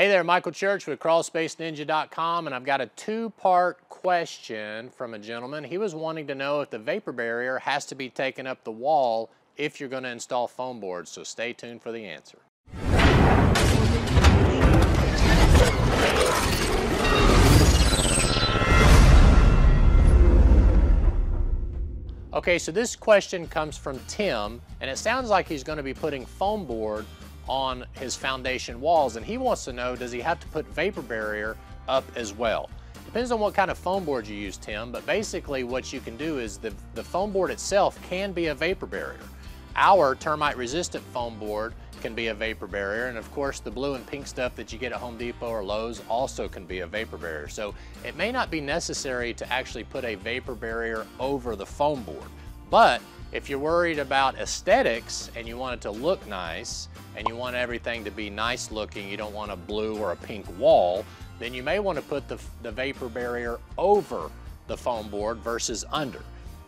Hey there, Michael Church with CrawlSpaceNinja.com, and I've got a two-part question from a gentleman. He was wanting to know if the vapor barrier has to be taken up the wall if you're going to install foam boards, so stay tuned for the answer. Okay, so this question comes from Tim, and it sounds like he's going to be putting foam board on his foundation walls, and he wants to know, does he have to put vapor barrier up as well? Depends on what kind of foam board you use, Tim, but basically what you can do is the foam board itself can be a vapor barrier. Our termite resistant foam board can be a vapor barrier, and of course the blue and pink stuff that you get at Home Depot or Lowe's also can be a vapor barrier. So it may not be necessary to actually put a vapor barrier over the foam board, but if you're worried about aesthetics and you want it to look nice and you want everything to be nice looking, you don't want a blue or a pink wall, then you may want to put the vapor barrier over the foam board versus under.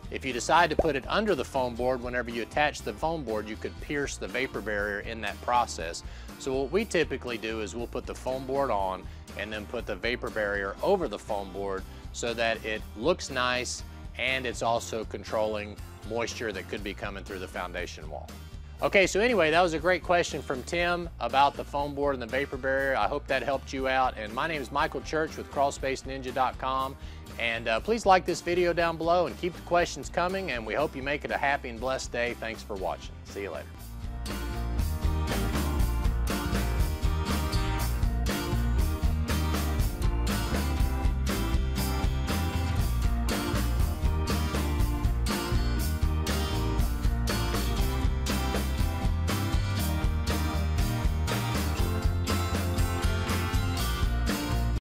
If you decide to put it under the foam board, whenever you attach the foam board, you could pierce the vapor barrier in that process. So what we typically do is we'll put the foam board on and then put the vapor barrier over the foam board so that it looks nice and it's also controlling moisture that could be coming through the foundation wall. Okay, so anyway, that was a great question from Tim about the foam board and the vapor barrier. I hope that helped you out. And my name is Michael Church with CrawlSpaceNinja.com. And please like this video down below and keep the questions coming. And we hope you make it a happy and blessed day. Thanks for watching. See you later.